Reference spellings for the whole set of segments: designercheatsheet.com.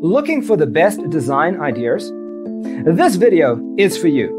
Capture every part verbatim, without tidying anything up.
looking for the best design ideas? This video is for you.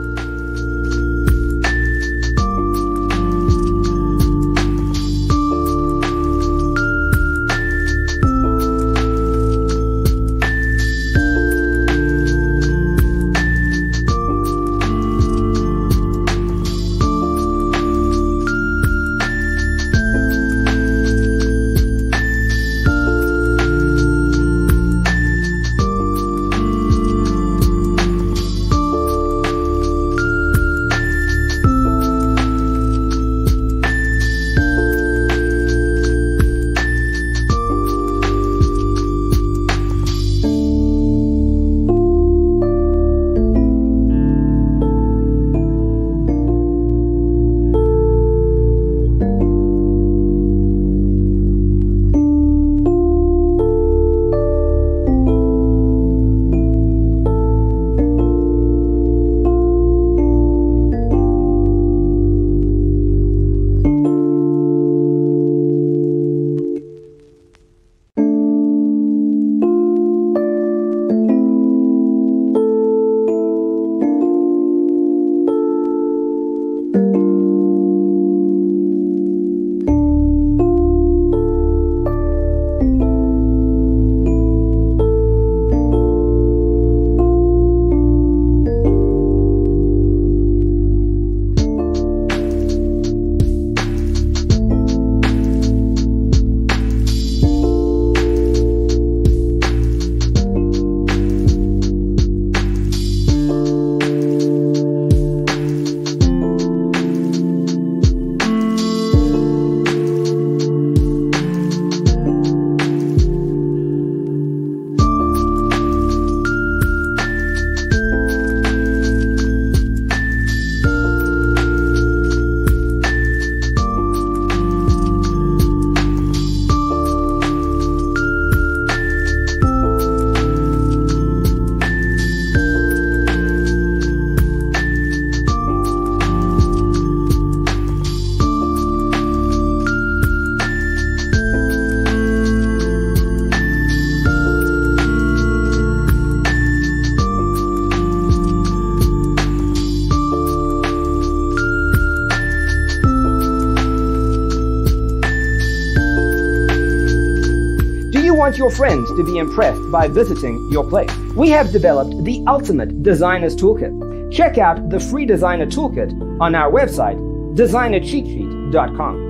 want your friends to be impressed by visiting your place, we have developed the ultimate designer's toolkit. Check out the free designer toolkit on our website, designer cheat sheet dot com.